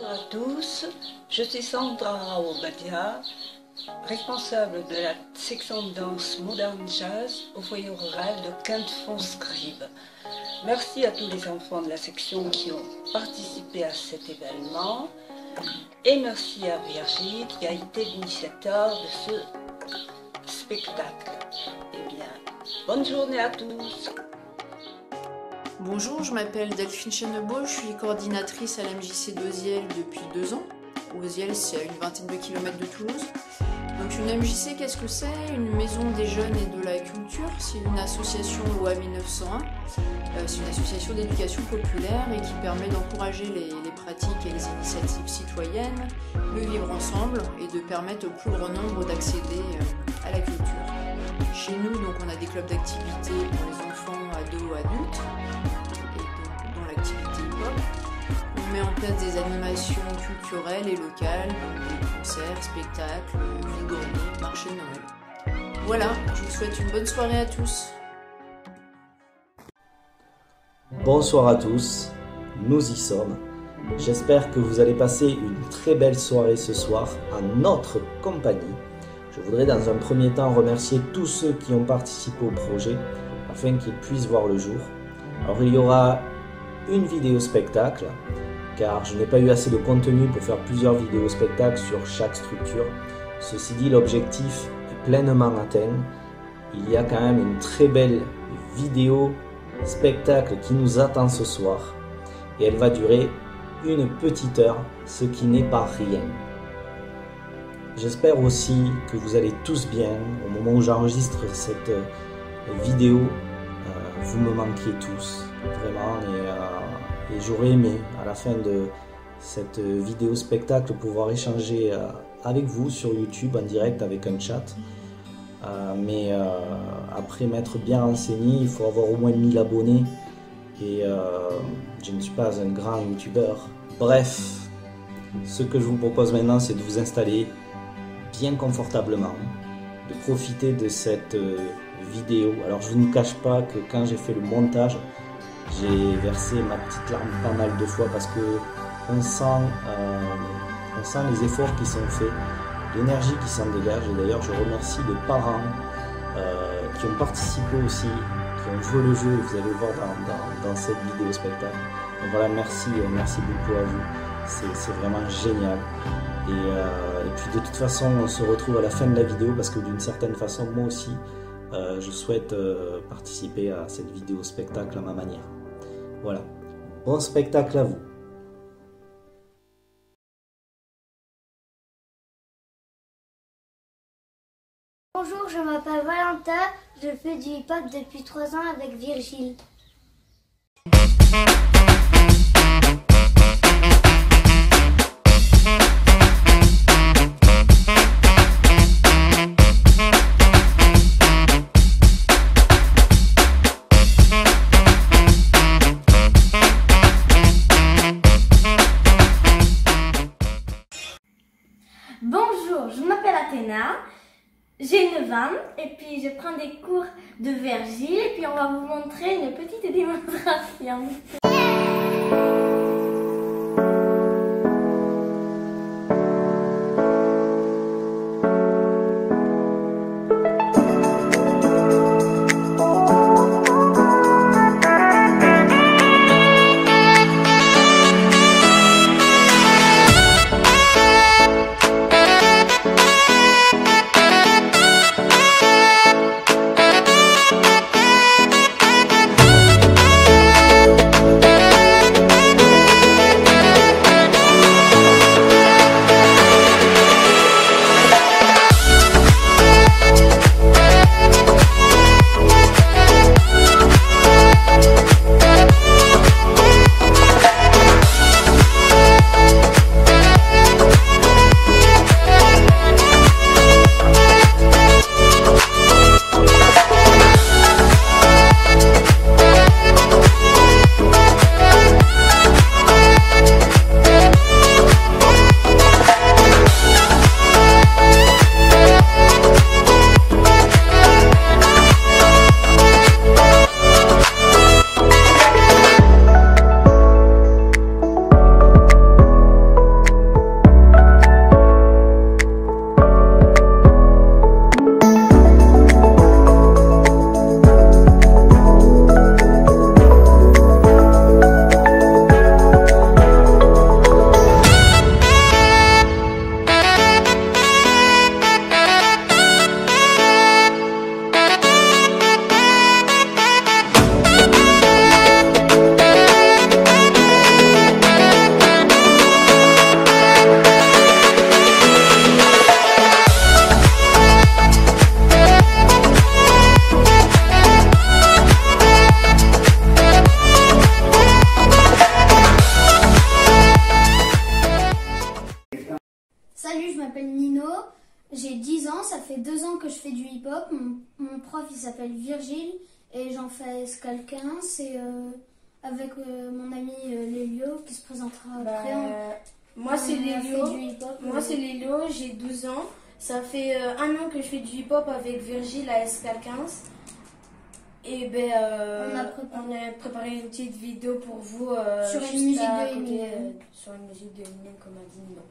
Bonjour à tous, je suis Sandra Aoubadia, responsable de la section de danse moderne jazz au foyer rural de Quinte-Fonds-Scribe. Merci à tous les enfants de la section qui ont participé à cet événement et merci à Virgile qui a été l'initiateur de ce spectacle. Eh bien, bonne journée à tous. Bonjour, je m'appelle Delphine Chenebeau, je suis coordinatrice à la MJC d'OZIEL depuis 2 ans. OZIEL, c'est à une vingtaine de kilomètres de Toulouse. Donc une MJC, qu'est-ce que c'est? Une maison des jeunes et de la culture. C'est une association loi 1901. C'est une association d'éducation populaire et qui permet d'encourager les pratiques et les initiatives citoyennes, le vivre ensemble et de permettre au plus grand nombre d'accéder à la culture. Chez nous, donc, on a des clubs d'activités pour les enfants, ados, adultes, et dans l'activité hip-hop. On met en place des animations culturelles et locales, donc des concerts, spectacles, vigorniers, marchés de Noël. Voilà, je vous souhaite une bonne soirée à tous. Bonsoir à tous, nous y sommes. J'espère que vous allez passer une très belle soirée ce soir en notre compagnie. Je voudrais dans un premier temps remercier tous ceux qui ont participé au projet afin qu'ils puissent voir le jour. Alors il y aura une vidéo spectacle car je n'ai pas eu assez de contenu pour faire plusieurs vidéos spectacles sur chaque structure. Ceci dit, l'objectif est pleinement atteint. Il y a quand même une très belle vidéo spectacle qui nous attend ce soir et elle va durer une petite heure, ce qui n'est pas rien. J'espère aussi que vous allez tous bien. Au moment où j'enregistre cette vidéo, vous me manquiez tous, vraiment, et j'aurais aimé, à la fin de cette vidéo spectacle, pouvoir échanger avec vous sur YouTube en direct avec un chat. Mais après m'être bien renseigné, il faut avoir au moins 1000 abonnés, et je ne suis pas un grand youtubeur. Bref, ce que je vous propose maintenant, c'est de vous installer bien confortablement, de profiter de cette vidéo. Alors je ne vous cache pas que quand j'ai fait le montage, j'ai versé ma petite larme pas mal de fois parce que on sent les efforts qui sont faits, l'énergie qui s'en dégage. Et d'ailleurs je remercie les parents qui ont participé aussi, qui ont joué le jeu, vous allez le voir dans cette vidéo spectacle. Donc voilà, merci beaucoup à vous, c'est vraiment génial. Et puis de toute façon, on se retrouve à la fin de la vidéo parce que d'une certaine façon, moi aussi, je souhaite participer à cette vidéo spectacle à ma manière. Voilà, bon spectacle à vous. Bonjour, je m'appelle Valentin, je fais du hip-hop depuis 3 ans avec Virgile. J'ai 9 ans et puis je prends des cours de Virgile et puis on va vous montrer une petite démonstration. m'appelle Nino, j'ai 10 ans, ça fait 2 ans que je fais du hip-hop. Mon prof, il s'appelle Virgile et j'en fais quelqu'un, c'est avec mon ami Lélio qui se présentera après. Moi, c'est Lélio, j'ai 12 ans, ça fait un an que je fais du hip-hop avec Virgile à Escal 15. Et ben, on a préparé une petite vidéo pour vous sur une musique de Emilien. Sur une musique de Emilien, comme a dit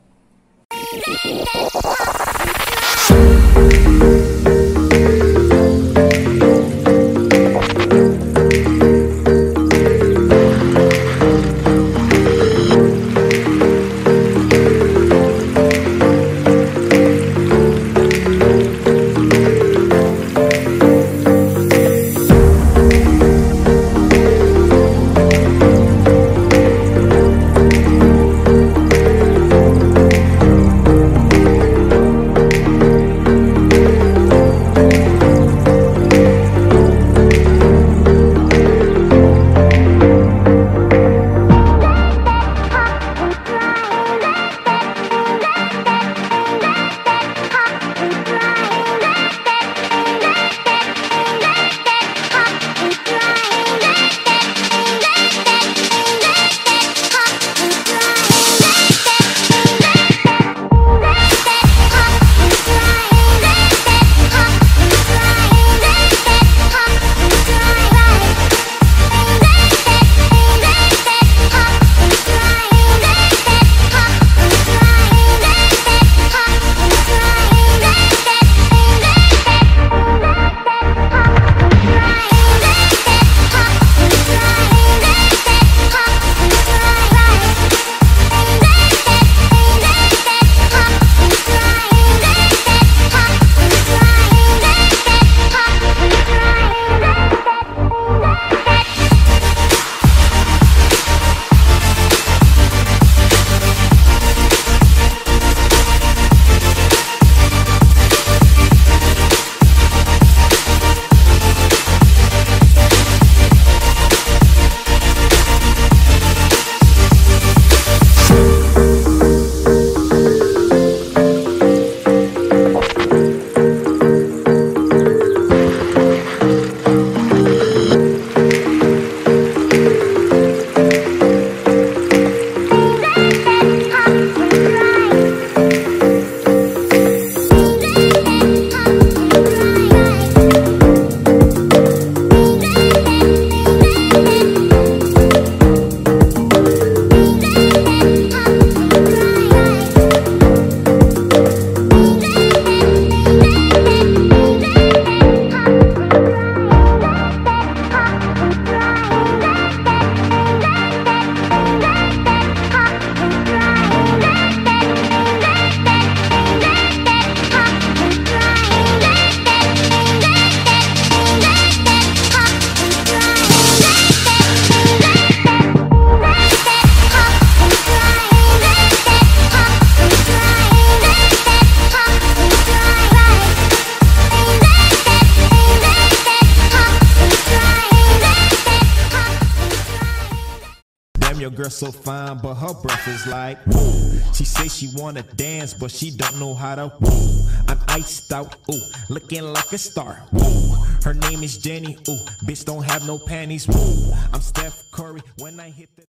So fine, but her breath is like woo. She says she wanna dance, but she don't know how to woo. I'm iced out, ooh, looking like a star. Woo. Her name is Jenny, ooh, bitch don't have no panties. Woo. I'm Steph Curry when I hit the...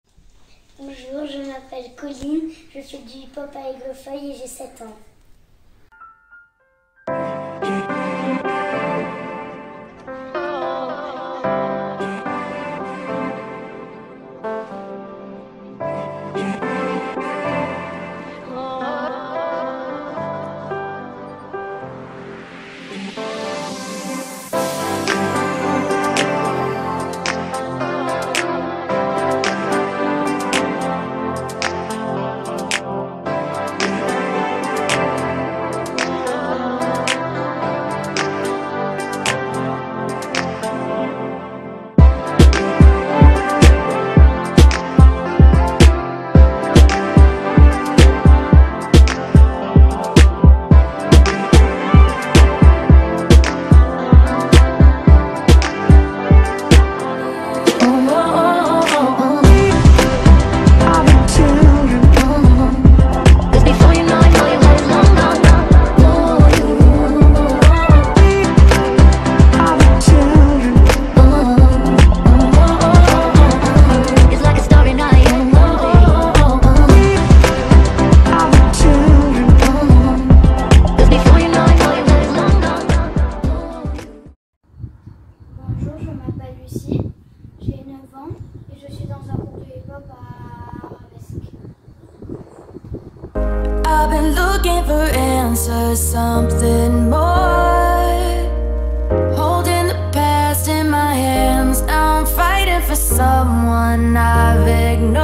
Bonjour, je m'appelle Colleen, je fais du hip-hop à Egrafeuille et j'ai 7 ans. never answer, something more. Holding the past in my hands, now I'm fighting for someone I've ignored.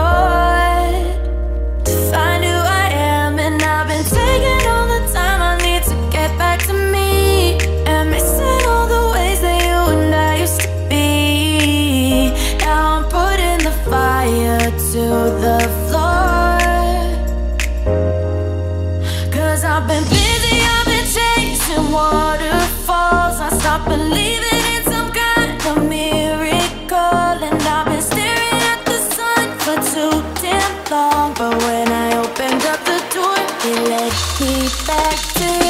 To find who I am, and I've been taking all the time I need to get back to me, and missing all the ways that you and I used to be. Now I'm putting the fire to the floor. I've been busy, I've been chasing waterfalls. I stopped believing in some kind of miracle, and I've been staring at the sun for too damn long. But when I opened up the door, it led me back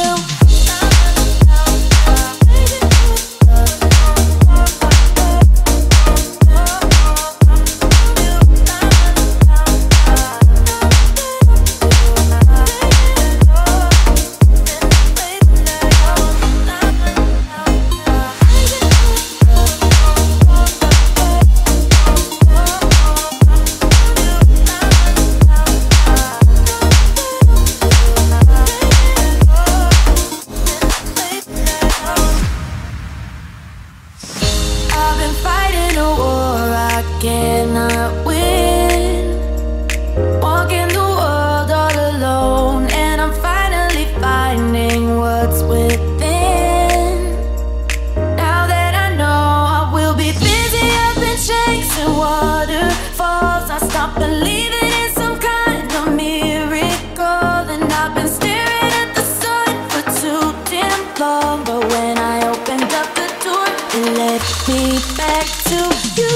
to you.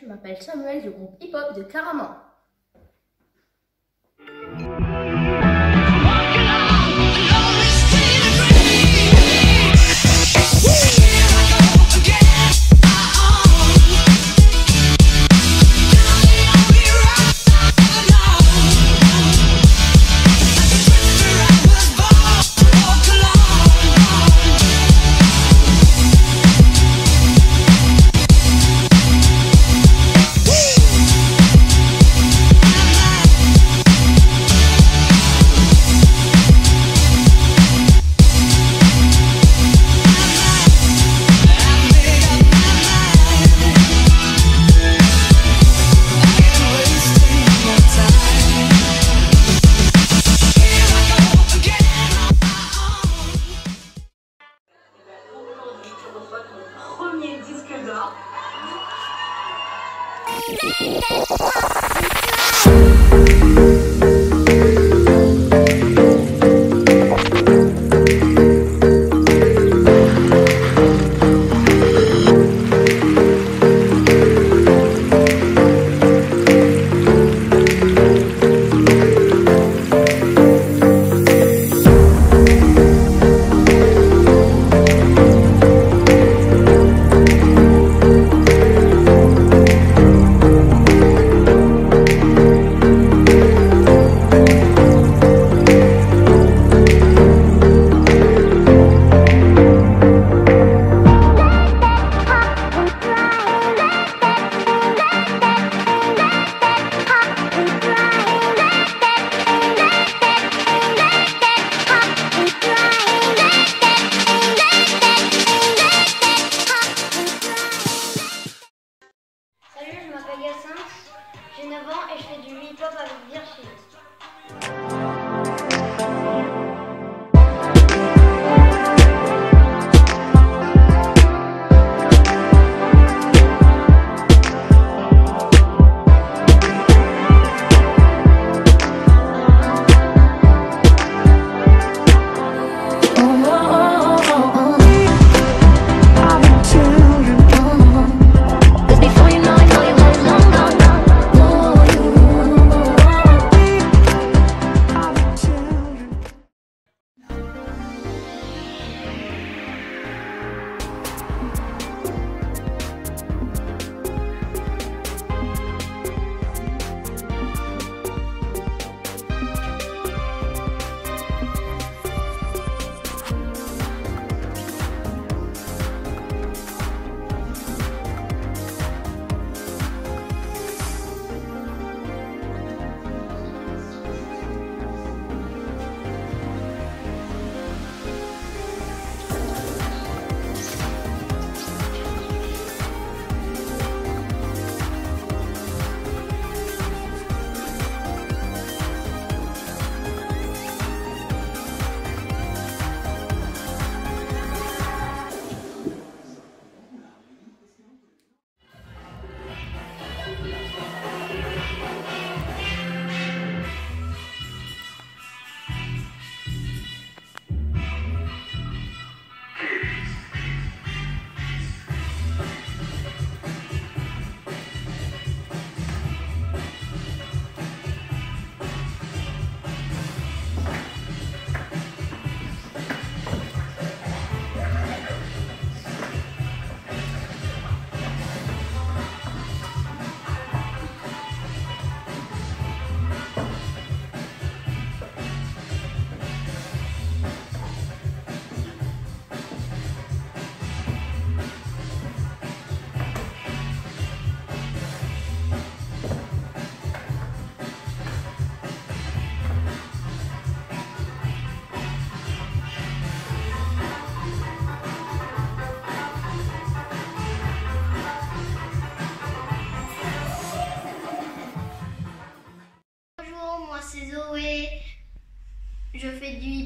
Je m'appelle Samuel du groupe hip-hop de Caraman.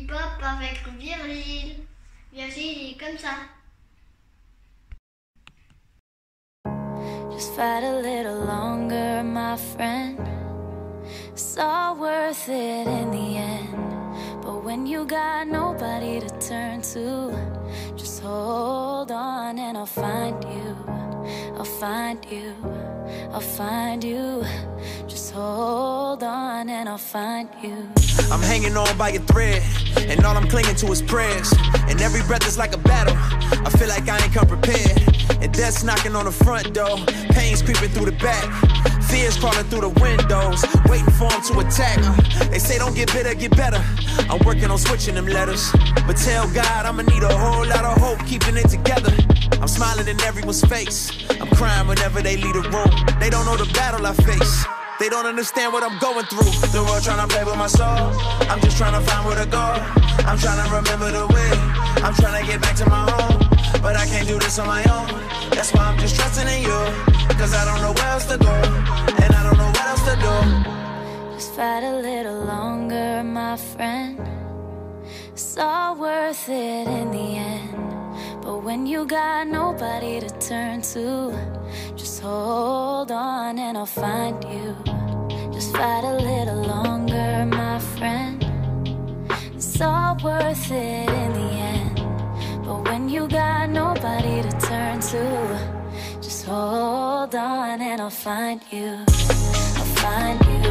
hip-hop avec Virgile. Virgile est comme ça. Just fight a little longer, my friend. It's all worth it in the end. But when you got nobody to turn to, just hold on and I'll find you. I'll find you. I'll find you. Just hold on and I'll find you. I'm hanging on by a thread, and all I'm clinging to is prayers. And every breath is like a battle. I feel like I ain't come prepared. And death's knocking on the front door. Pain's creeping through the back. Fear's crawling through the windows, waiting for them to attack. They say don't get bitter, get better. I'm working on switching them letters. But tell God I'ma need a whole lot of hope keeping it together. I'm smiling in everyone's face. I'm crying whenever they leave the room. They don't know the battle I face. They don't understand what I'm going through. The world trying to play with my soul. I'm just trying to find where to go. I'm trying to remember the way. I'm trying to get back to my home. But I can't do this on my own. That's why I'm just trusting in you. Cause I don't know where else to go. And I don't know what else to do. Just fight a little longer, my friend. It's all worth it in the end. But when you got nobody to turn to, just hold on and I'll find you. Just fight a little longer, my friend. It's all worth it in the end. But when you got nobody to turn to, just hold on and I'll find you. I'll find you.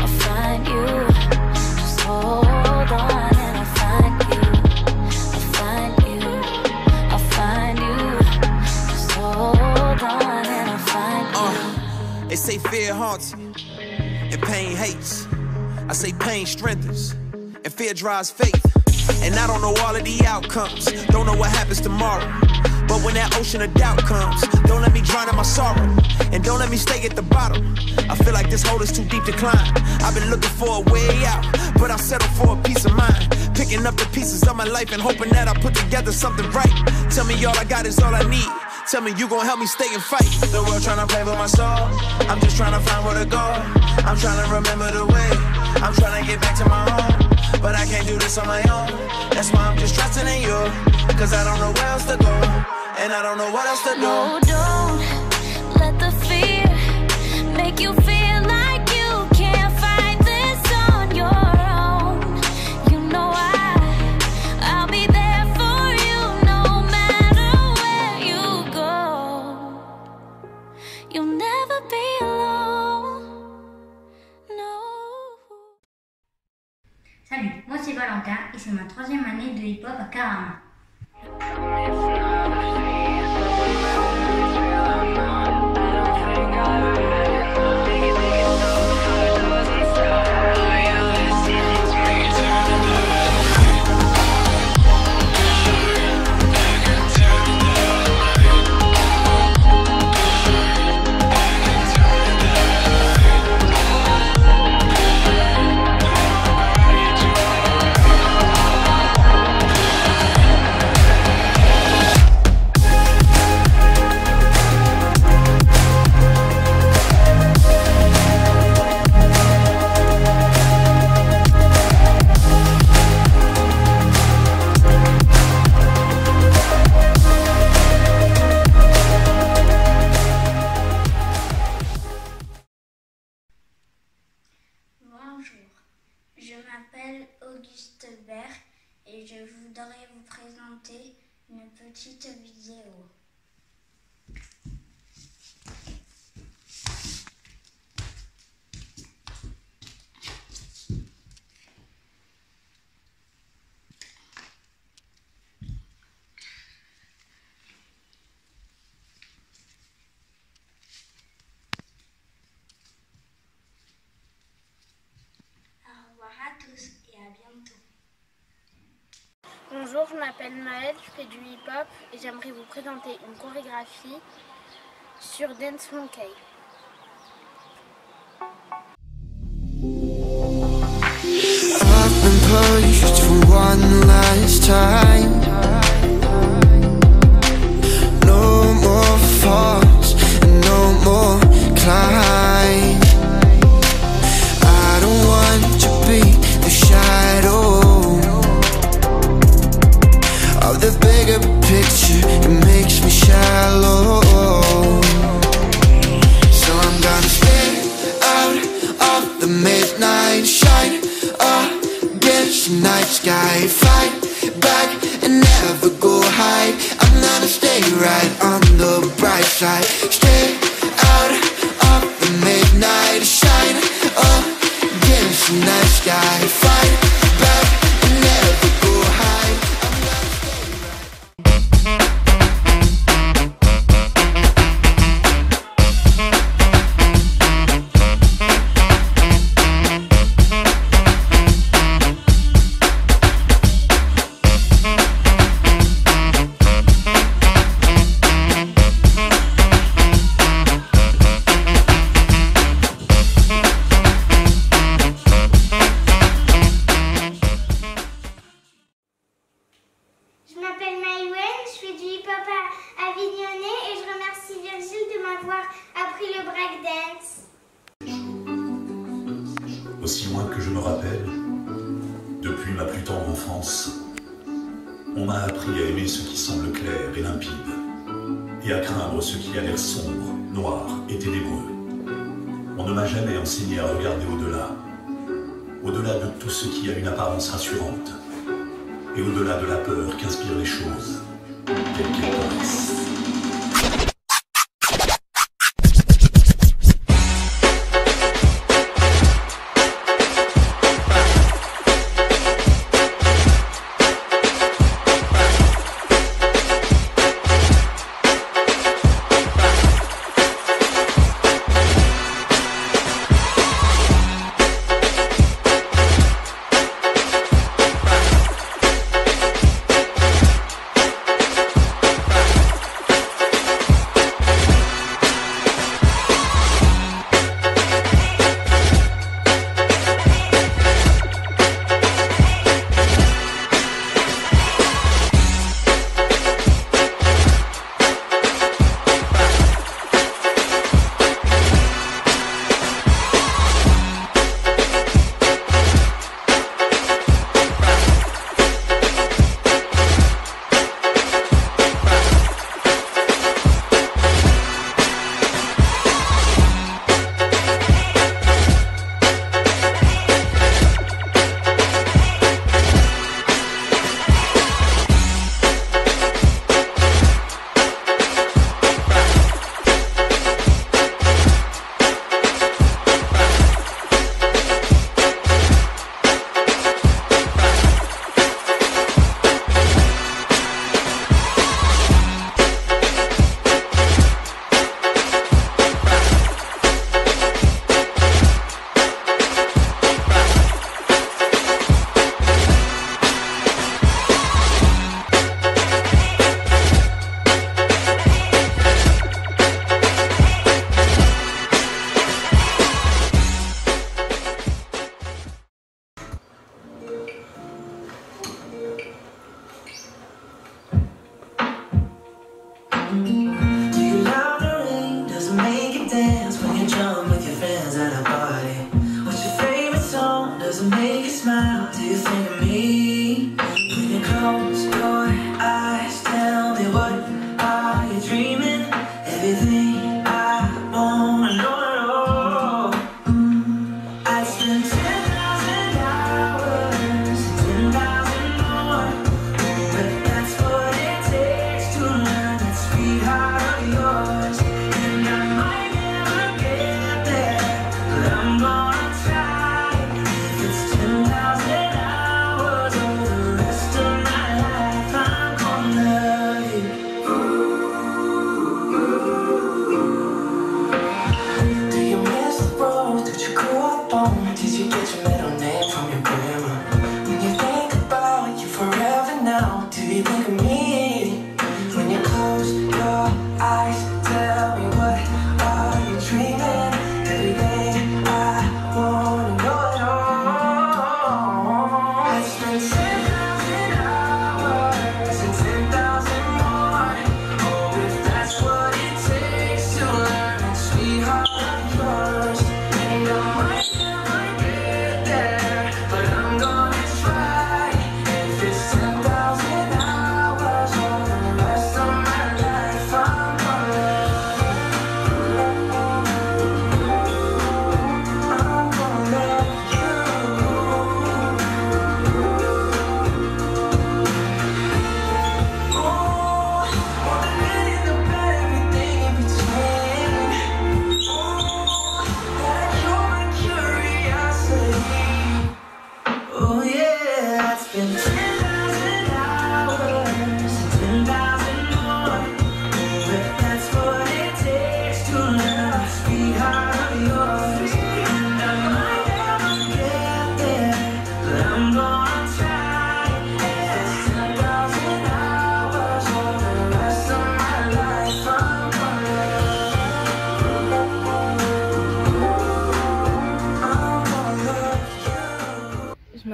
I'll find you. Just hold on and I'll find you. I'll find you. I'll find you. Just hold on and I'll find you. They say fear haunts you and pain hates. I say pain strengthens and fear drives faith. And I don't know all of the outcomes. Don't know what happens tomorrow. But when that ocean of doubt comes, don't let me drown in my sorrow. And don't let me stay at the bottom. I feel like this hole is too deep to climb. I've been looking for a way out, but I settled for a peace of mind. Picking up the pieces of my life and hoping that I put together something right. Tell me all I got is all I need. Tell me you gon' help me stay and fight. The world tryna play with my soul. I'm just tryna find where to go. I'm tryna remember the way. I'm tryna get back to my home. But I can't do this on my own. That's why I'm just trusting in you. Cause I don't know where else to go. And I don't know what else to do. No, don't let the fear make you feel like you can't fight this on your own. You know I'll be there for you no matter where you go. You'll never be alone. No. Salut, moi c'est Valentin et c'est ma troisième année de hip-hop à Carama. Une petite vidéo. Au revoir à tous et à bientôt. Bonjour, je m'appelle Maëlle, je fais du hip-hop et j'aimerais vous présenter une chorégraphie sur Dance Monkey. I've been pushed for one last time. No more falls and no more climb. I don't want to be the shadow. try. Stay out of the midnight, shine against the night sky. Fight back and never go high. I'm gonna stay rassurante et au-delà de la peur qu'inspirent les choses telles qu'elles passent.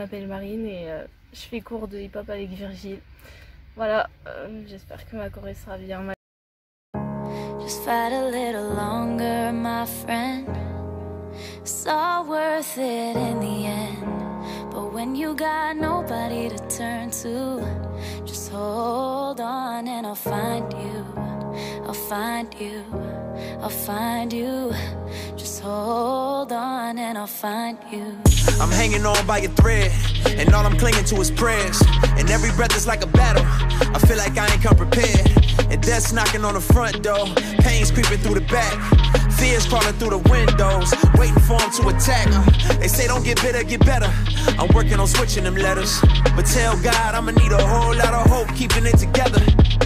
m'appelle Marine et je fais cours de hip-hop avec Virgile. Voilà, j'espère que ma choré sera bien. Just fight a little longer, my friend. It's all worth it in the end. But when you got nobody to turn to, just hold on and I'll find you. I'll find you. I'll find you. Just hold on and I'll find you. I'm hanging on by a thread, and all I'm clinging to is prayers. And every breath is like a battle. I feel like I ain't come prepared. And death's knocking on the front door. Pain's creeping through the back. Fear's crawling through the windows, waiting for them to attack. They say don't get bitter, get better. I'm working on switching them letters. But tell God I'ma need a whole lot of hope keeping it together.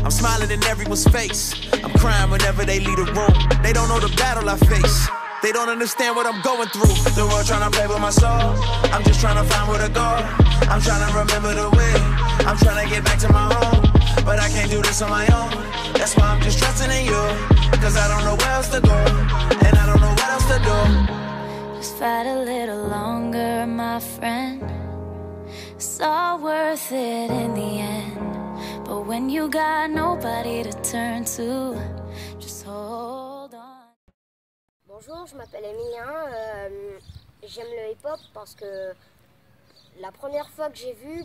I'm smiling in everyone's face. I'm crying whenever they leave the room. They don't know the battle I face. They don't understand what I'm going through. The world trying to play with my soul. I'm just trying to find where to go. I'm trying to remember the way. I'm trying to get back to my home. But I can't do this on my own. That's why I'm just trusting in you. Cause I don't know where else to go. And I don't know what else to do. Just fight a little longer, my friend. It's all worth it in the end. But when you got nobody to turn to, just hold. Bonjour, je m'appelle Emilien, j'aime le hip-hop parce que la première fois que j'ai vu,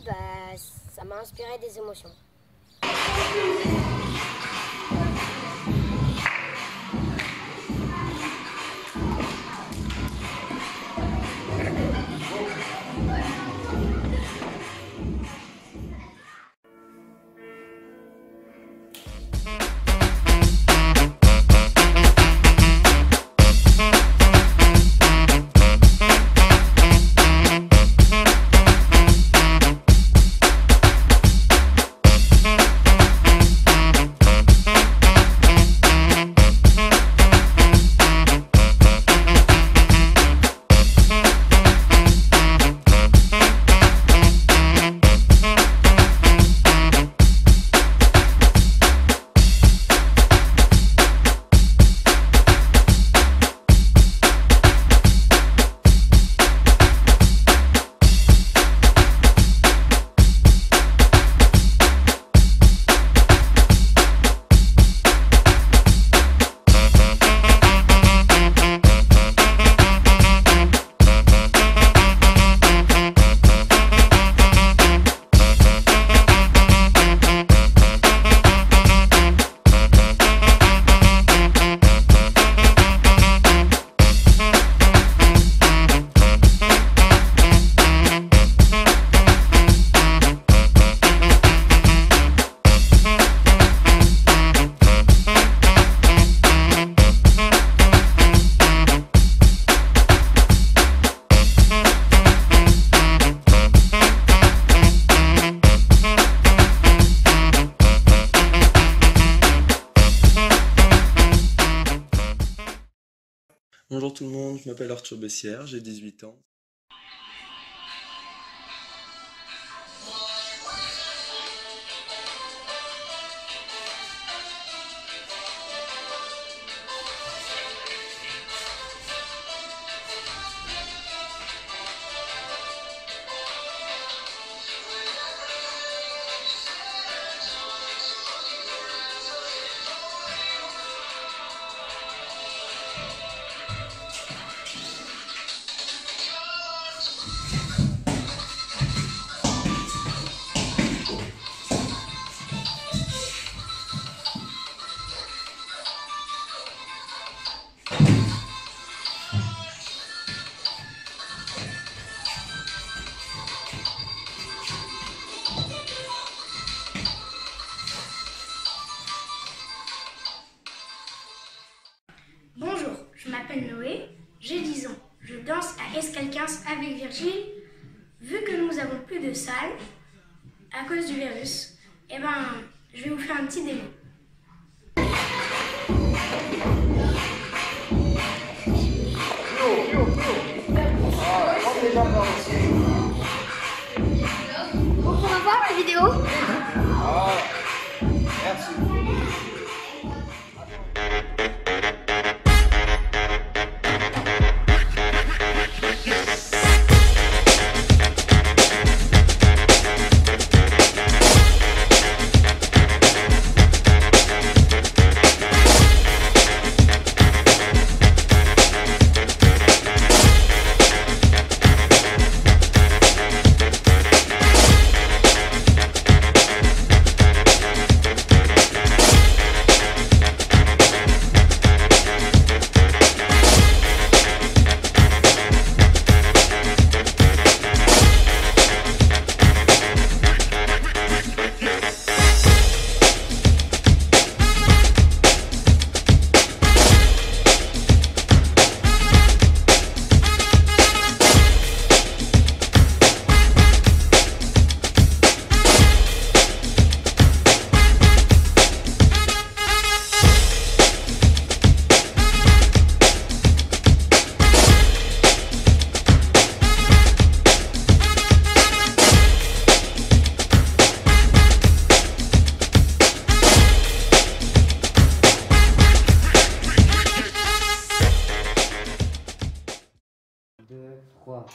ça m'a inspiré des émotions. Bonjour tout le monde, je m'appelle Chaubessière, j'ai 18 ans. Avec Virgile, vu que nous avons plus de salle à cause du virus, et je vais vous faire un petit démo. On pourra voir la vidéo. Merci. pourquoi.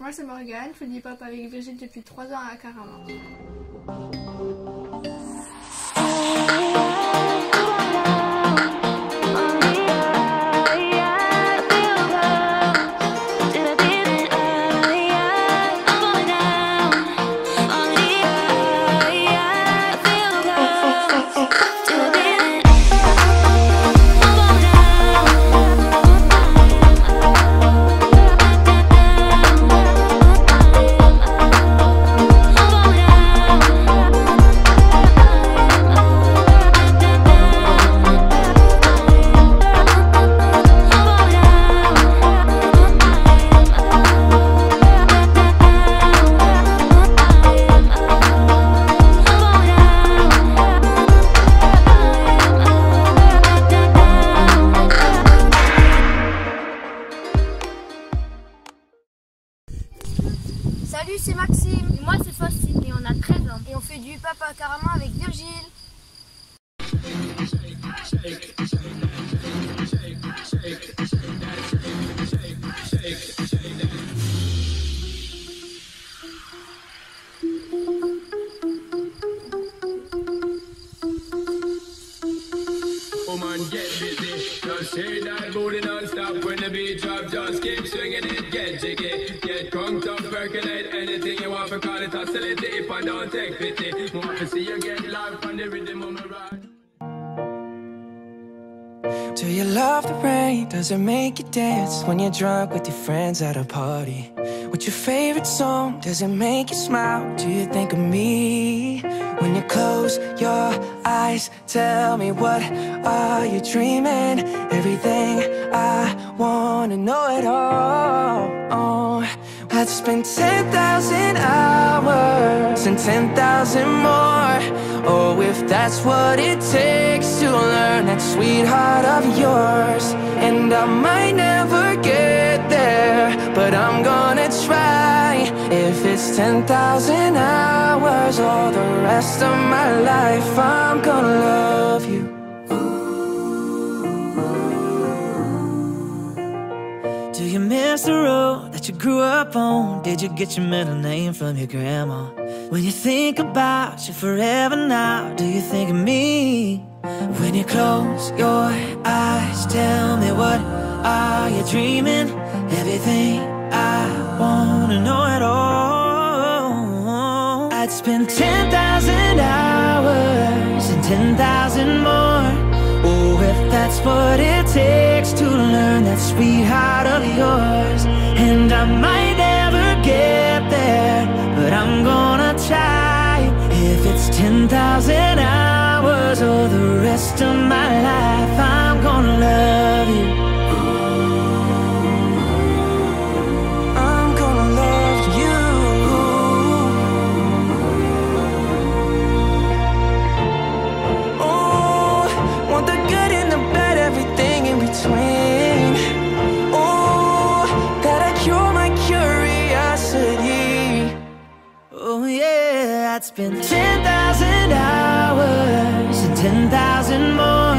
Moi c'est Morgane, je fais du hip-hop avec Virgile depuis 3 ans à Caramance. Salut, c'est Maxime, et moi c'est Faustine, et on a 13 ans, et on fait du hip-hop à Caramance avec Virgile. Oh man, get busy, just hear that booty non-stop, when the beat drop, just keep swinging it, get jiggy, get drunk, don't percolate, anything you want for call it hostility, if I don't take pity, want to see you get live on the rhythm on my ride. Do you love the rain, does it make you dance, when you're drunk with your friends at a party, what's your favorite song, does it make you smile, do you think of me? When you close your eyes, tell me what are you dreaming? Everything I wanna know it all. Oh, I'd spend 10,000 hours and 10,000 more. Oh, if that's what it takes to learn that sweetheart of yours. And I might never get there, but I'm gonna try. If it's 10,000 hours or the rest of my life, I'm gonna love you. Do you miss the road that you grew up on? Did you get your middle name from your grandma? When you think about you forever now, do you think of me? When you close your eyes, tell me what are you dreaming? Everything I wanna know it all. I'd spend 10,000 hours and 10,000 more. Oh, if that's what it takes to learn that sweetheart of yours. And I might never get there, but I'm gonna try. If it's 10,000 hours or the rest of my life, I'm gonna love you. I'd spend 10,000 hours and 10,000 more.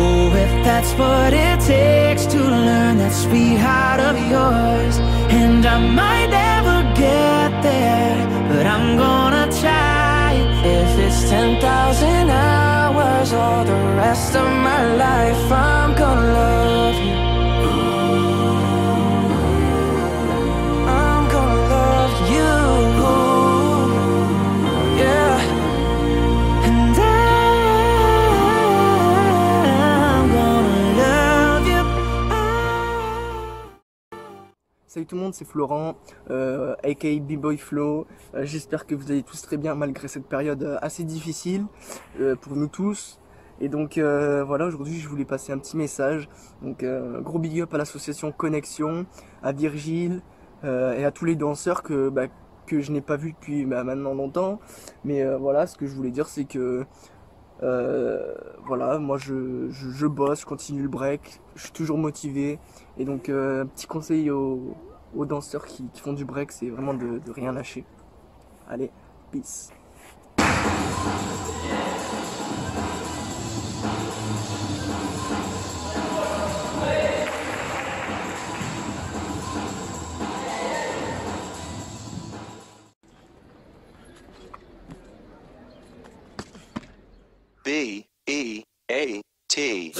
Oh, if that's what it takes to learn that sweetheart of yours. And I might never get there, but I'm gonna try. 10,000 hours or the rest of my life, I'm gonna love you. I'm gonna love you, yeah. And I'm gonna love you. Salut tout le monde, c'est Florent, aka B-Boy Flo. J'espère que vous allez tous très bien malgré cette période assez difficile pour nous tous. Et donc voilà, aujourd'hui je voulais passer un petit message. Donc gros big up à l'association Connexion, à Virgile et à tous les danseurs que je n'ai pas vu depuis maintenant longtemps. Mais voilà, ce que je voulais dire c'est que voilà, moi je bosse, je continue le break, je suis toujours motivé. Et donc petit conseil aux danseurs qui font du break, c'est vraiment de rien lâcher. Allez, peace. B-E-A-T.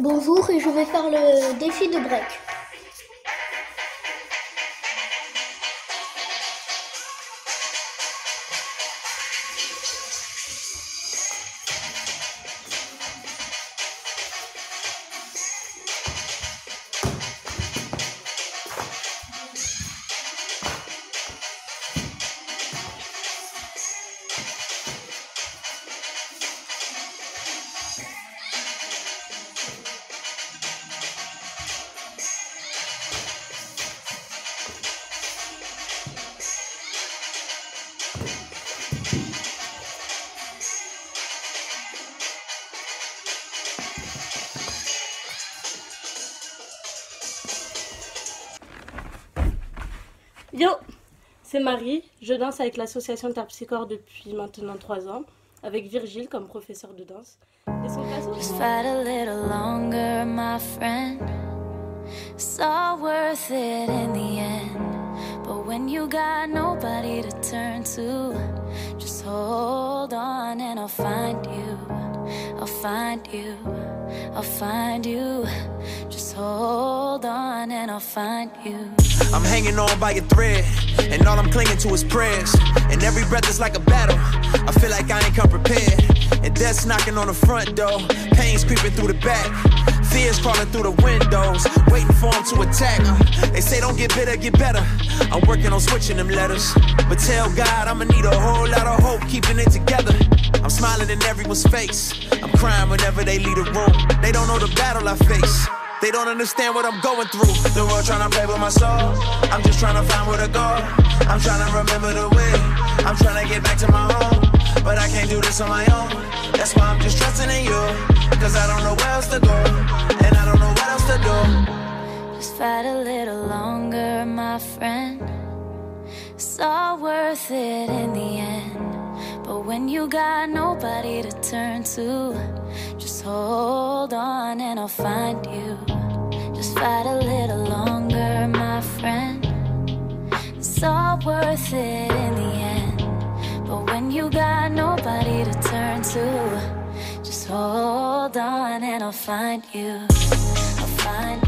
Bonjour, et je vais faire le défi de break. Yo, c'est Marie, je danse avec l'association Terpsichor depuis maintenant 3 ans, avec Virgile comme professeur de danse. Et son classe aussi. I'm hanging on by a thread, and all I'm clinging to is prayers. And every breath is like a battle, I feel like I ain't come prepared. And death's knocking on the front door, pain's creeping through the back. Fear's crawling through the windows, waiting for them to attack. They say don't get bitter, get better. I'm working on switching them letters. But tell God I'ma need a whole lot of hope, keeping it together. I'm smiling in everyone's face, I'm crying whenever they leave the room. They don't know the battle I face. They don't understand what I'm going through. The world trying to play with my soul. I'm just trying to find where to go. I'm trying to remember the way. I'm trying to get back to my home. But I can't do this on my own. That's why I'm just trusting in you. Cause I don't know where else to go. And I don't know what else to do. Just fight a little longer, my friend. It's all worth it in the end. But when you got nobody to turn to, just hold on and I'll find you. Just fight a little longer, my friend. It's all worth it in the end. But when you got nobody to turn to, just hold on and I'll find you. I'll find you.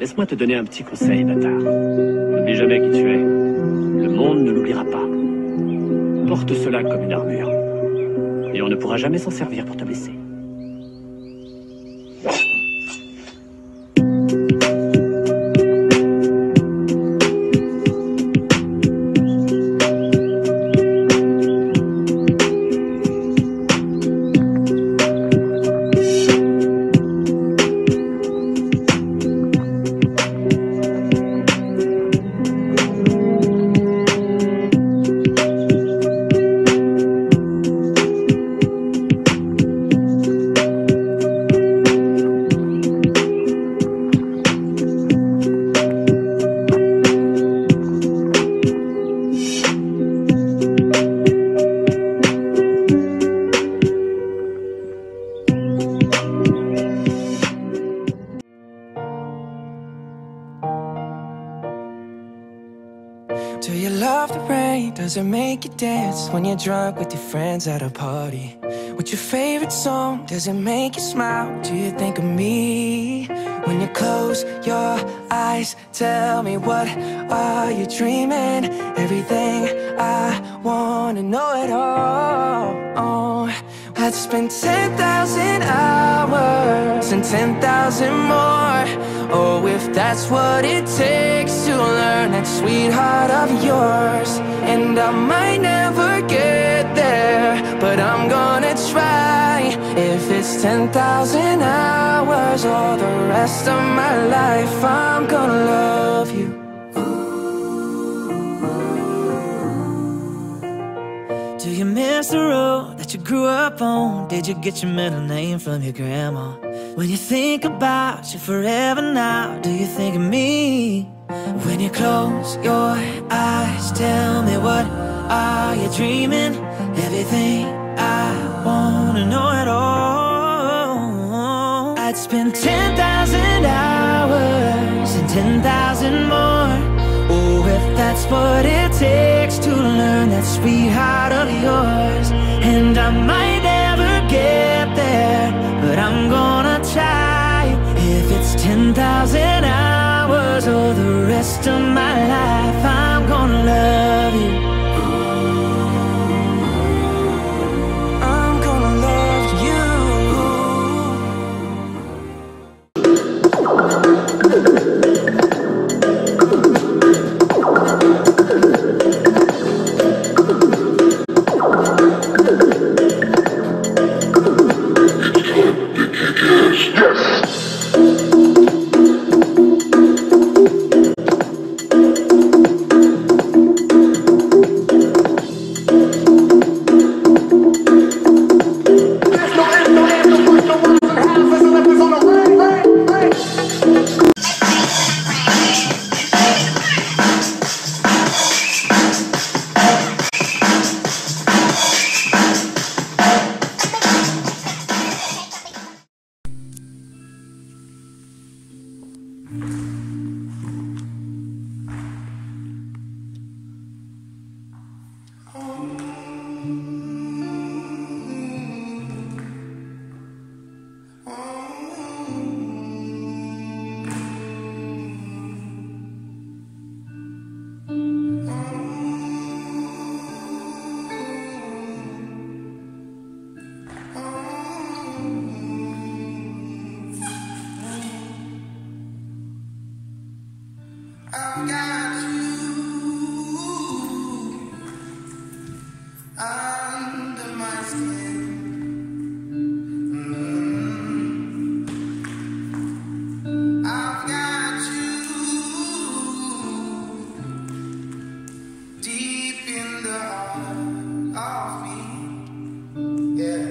Laisse-moi te donner un petit conseil, bâtard. N'oublie jamais qui tu es. Le monde ne l'oubliera pas. Porte cela comme une armure. Et on ne pourra jamais s'en servir pour te blesser. Does it make you dance when you're drunk with your friends at a party? What's your favorite song? Does it make you smile? Do you think of me? When you close your eyes, tell me what are you dreaming? Everything I wanna know it all. Oh, I'd spend 10,000 hours and 10,000 more. Oh, if that's what it takes to learn that sweetheart of yours. And I might never get there, but I'm gonna try. If it's 10,000 hours or the rest of my life, I'm gonna love you. Do you miss the road that you grew up on? Did you get your middle name from your grandma? When you think about you forever now, do you think of me? When you close your eyes, tell me what are you dreaming? Everything I wanna know at all. I'd spend 10,000 hours and 10,000 more. Oh, if that's what it takes to learn that sweetheart of yours. And I might never get there, but I'm gonna try. If it's 10,000 hours or the rest of my life, I'm gonna love you. I'm gonna love you. Yes.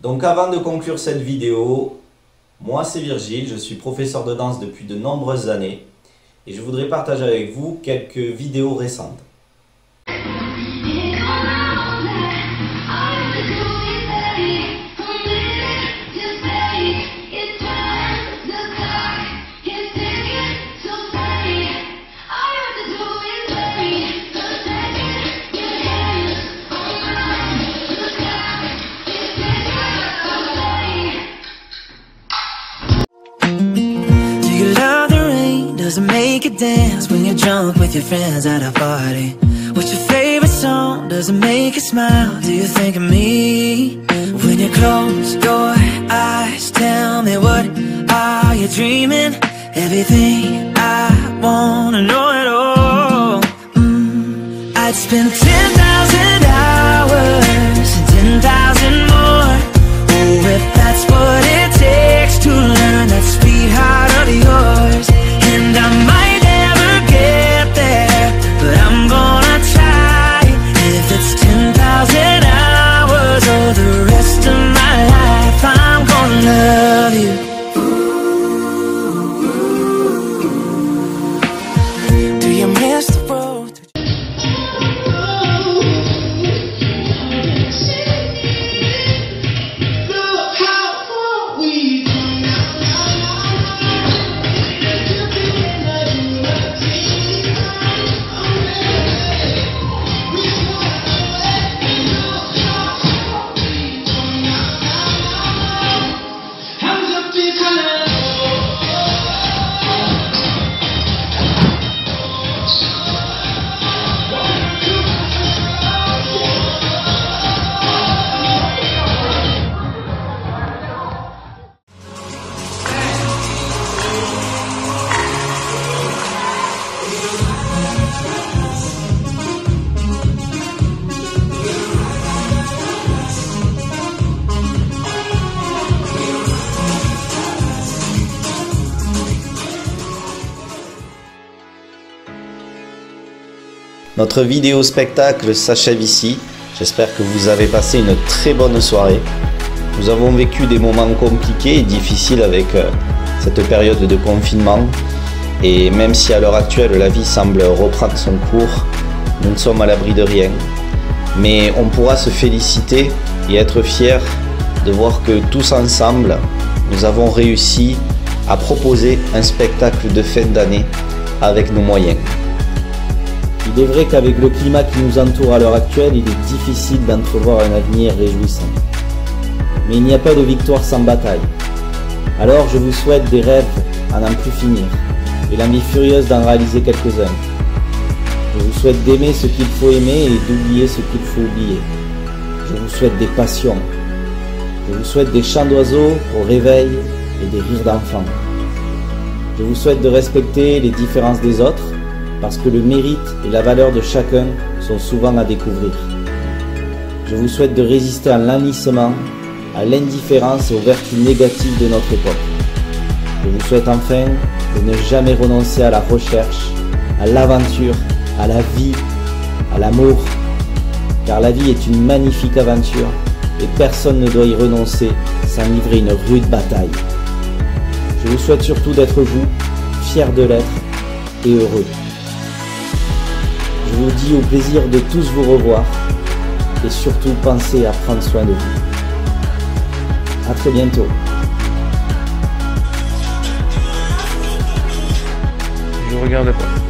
Donc avant de conclure cette vidéo, moi c'est Virgile, je suis professeur de danse depuis de nombreuses années et je voudrais partager avec vous quelques vidéos récentes. Dance when you're drunk with your friends at a party. What's your favorite song? Does it make you smile? Do you think of me? When you close your eyes, tell me what are you dreaming? Everything I wanna know at all. I'd spend 10,000 hours and 10,000 more. Oh, if that's what it takes to learn that sweet heart of yours. And I might love you. Do you miss the road? Look how far we've come. Notre vidéo spectacle s'achève ici. J'espère que vous avez passé une très bonne soirée. Nous avons vécu des moments compliqués et difficiles avec cette période de confinement. Et même si à l'heure actuelle la vie semble reprendre son cours, nous ne sommes à l'abri de rien. Mais on pourra se féliciter et être fiers de voir que tous ensemble, nous avons réussi à proposer un spectacle de fin d'année avec nos moyens. Il est vrai qu'avec le climat qui nous entoure à l'heure actuelle, il est difficile d'entrevoir un avenir réjouissant. Mais il n'y a pas de victoire sans bataille. Alors je vous souhaite des rêves à n'en plus finir et l'envie furieuse d'en réaliser quelques-uns. Je vous souhaite d'aimer ce qu'il faut aimer et d'oublier ce qu'il faut oublier. Je vous souhaite des passions. Je vous souhaite des chants d'oiseaux au réveil et des rires d'enfants. Je vous souhaite de respecter les différences des autres, parce que le mérite et la valeur de chacun sont souvent à découvrir. Je vous souhaite de résister à l'enlisement, à l'indifférence et aux vertus négatives de notre époque. Je vous souhaite enfin de ne jamais renoncer à la recherche, à l'aventure, à la vie, à l'amour, car la vie est une magnifique aventure et personne ne doit y renoncer sans livrer une rude bataille. Je vous souhaite surtout d'être vous, fiers de l'être et heureux. Je vous dis au plaisir de tous vous revoir et surtout pensez à prendre soin de vous. À très bientôt. Je regarde pas.